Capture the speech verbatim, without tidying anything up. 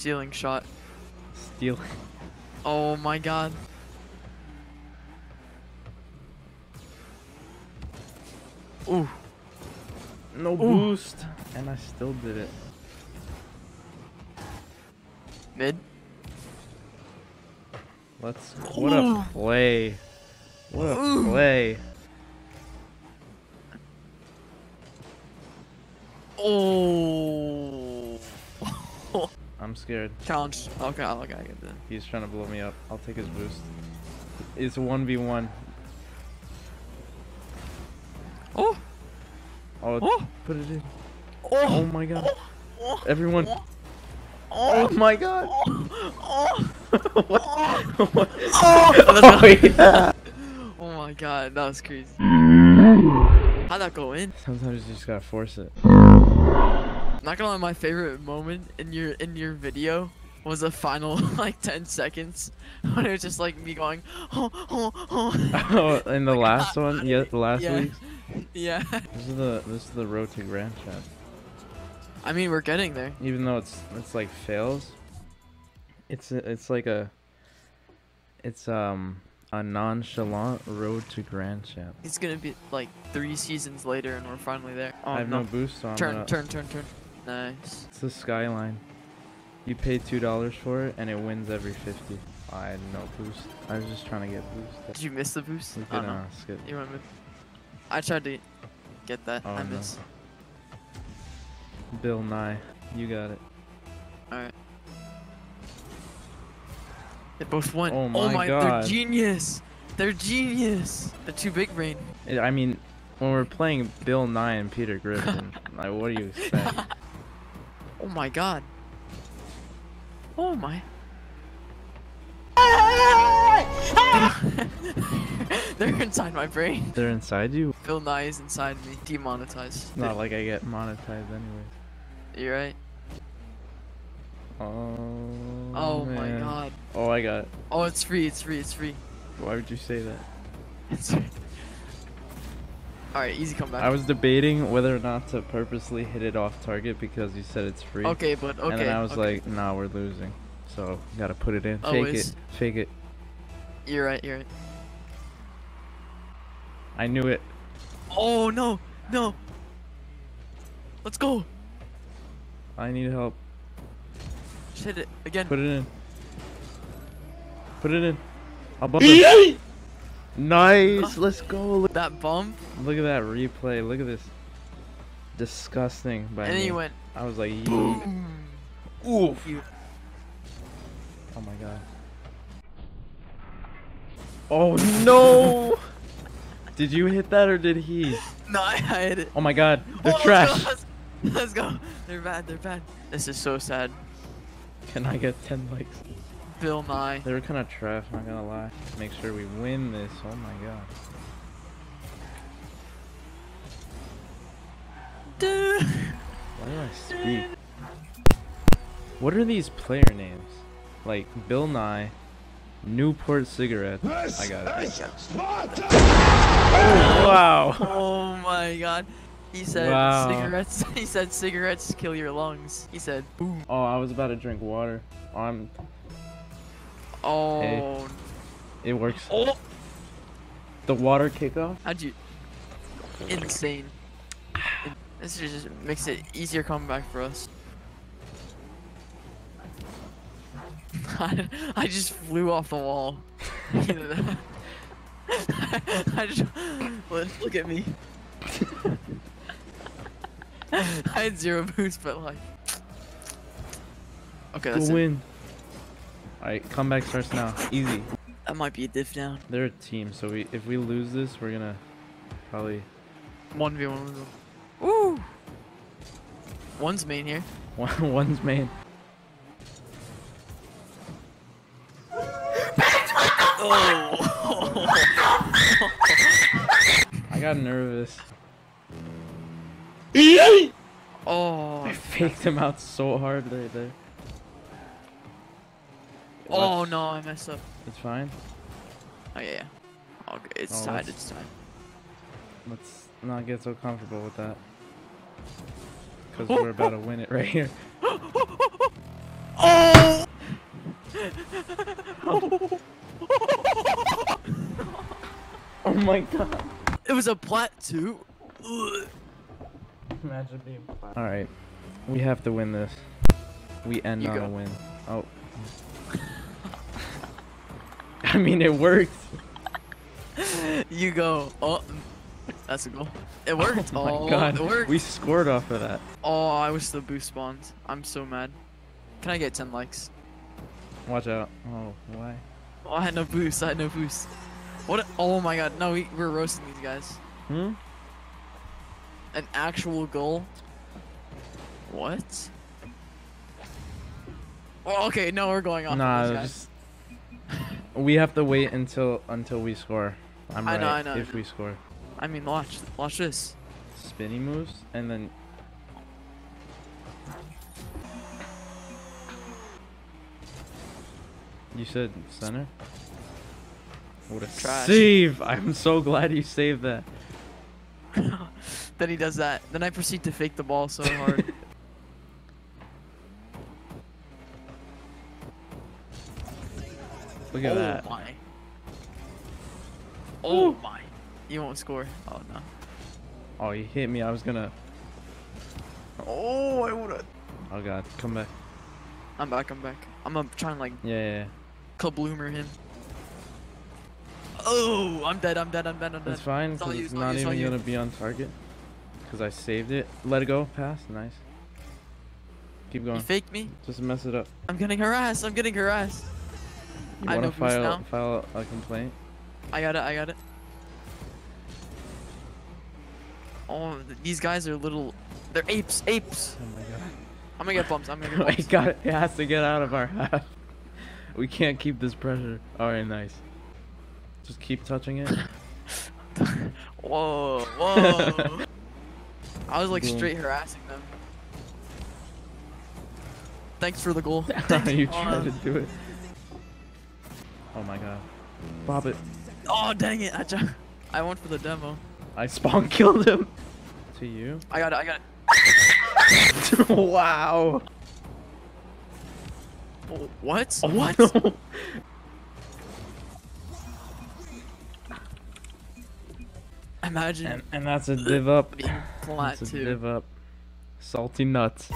stealing shot. Stealing. Oh my god. Ooh. No Ooh. boost. And I still did it. Mid. Let's. What a play. What a play. Oh. I'm scared. Challenge. Okay, I'll get it then. He's trying to blow me up. I'll take his boost. It's one v one. Oh. Oh, oh. Put it in. Oh, oh my god. Oh. Everyone. Oh. Oh my god. Oh. Oh. What? What? Oh. Oh, yeah. Oh my god, that was crazy. How'd that go in? Sometimes you just gotta force it. Not gonna lie, my favorite moment in your in your video was the final like ten seconds when it was just like me going oh oh oh. Oh, in the like, last I, one, I, yeah, the last yeah. week. Yeah. This is the this is the road to grand champ. I mean, we're getting there. Even though it's it's like fails, it's a, it's like a it's um a nonchalant road to grand champ. It's gonna be like three seasons later, and we're finally there. Oh, I have no, no boost on. Turn, turn, turn, turn. Nice. It's the skyline. You pay two dollars for it, and it wins every fifty. I had no boost. I was just trying to get boost. Did you miss the boost? We can, uh, skip. You want to move? I tried to get that. Oh, I missed. No. Bill Nye, you got it. Alright. They both won. Oh my, oh my god. They're genius. They're genius. They're too big brain. I mean, when we're playing Bill Nye and Peter Griffin, like, what do you expect? Oh my god. Oh my. They're inside my brain. They're inside you? Bill Nye is inside me. Demonetized. It's not like I get monetized anyway. You're right. Oh. Oh man. My god. Oh, I got it. Oh, it's free. It's free. It's free. Why would you say that? It's free. All right, easy comeback. I was debating whether or not to purposely hit it off target because you said it's free. Okay, but okay. And then I was okay. like, nah, we're losing, so gotta put it in. Always. Fake it. Fake it. You're right. You're right. I knew it. Oh no, no. Let's go. I need help. Just hit it again. Put it in. Put it in. I'll bump it. Nice. Uh, Let's go. Look. That bump. Look at that replay. Look at this. Disgusting. By and then you went. I was like, boom. Oof. You. Oh my god. Oh no. Did you hit that or did he? No, I hit it. Oh my god. They're oh, trash. Let's go. Let's go. They're bad. They're bad. This is so sad. Can I get ten likes? Bill Nye. They were kind of trash, I'm not gonna lie. Make sure we win this. Oh my god. Dude. Why do I speak? What are these player names? Like Bill Nye. Newport Cigarettes. I got it. Oh, wow. Oh my god. He said wow. cigarettes. He said cigarettes kill your lungs. He said boom. Oh, I was about to drink water. I'm. Oh. Hey, it works. Oh. The water kickoff. How'd you? Insane. This just makes it easier comeback for us. I just flew off the wall. I just, look at me. I had zero boost, but like. Okay, that's it. Win. Alright, comeback starts now. Easy. That might be a diff down. They're a team, so we if we lose this, we're gonna probably one v one with them. Woo! One's main here. One's main. Oh. I got nervous. Oh, I faked him out so hard right there. Oh no, I messed up. It's fine. Oh yeah. Okay, it's tied. It's tied. Let's not get so comfortable with that, because we're about to win it right here. Oh! Oh. Oh my god. It was a plat two. Ugh. Imagine being plat. Alright. We have to win this. We end you on go. a win. Oh. I mean, it worked. You go. Oh. That's a goal. It worked. Oh my oh, god. It worked. We scored off of that. Oh, I wish the boost spawns. I'm so mad. Can I get ten likes? Watch out. Oh, why? Oh, I had no boost. I had no boost. What? A, oh my god. No, we, we're roasting these guys. Hmm? An actual goal? What? Oh, okay. No, we're going off. Nah, these guys. Just... we have to wait until until we score. I'm I right. Know, I know. If we score. I mean, watch. Watch this. Spinny moves and then. You said center? What a Trash. save! I'm so glad you saved that. Then he does that. Then I proceed to fake the ball so hard. Look at oh that. Oh my. Oh Ooh. my. You won't score. Oh no. Oh, you hit me. I was gonna. Oh, I would've. Oh god, come back. I'm back, I'm back. I'm uh, trying to like. Yeah, yeah, yeah. Kabloomer him. Oh, I'm dead, I'm dead, I'm dead, I'm dead. It's fine, because it's, it's not even going to be on target. Because I saved it. Let it go. Pass. Nice. Keep going. You faked me? Just mess it up. I'm getting harassed. I'm getting harassed. You want to file, file a complaint? I got it, I got it. Oh, these guys are little... They're apes, apes. Oh my god. I'm going to get bumps. I'm going to get bumps. Got it. It has to get out of our half. We can't keep this pressure. Alright, nice. Just keep touching it. Whoa, whoa. I was like Boom. straight harassing them. Thanks for the goal. You tried to do it. Oh my god. Bob it. Oh, dang it. I, I went for the demo. I spawn killed him. To you? I got it. I got it. Wow. Oh, what? Oh, what? No. Imagine. And, and that's a div up. That's a div up. Salty nuts.